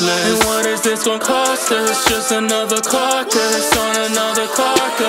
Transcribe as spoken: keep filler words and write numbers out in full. heartless. And what is this gonna cost us? Just another car test on another car test.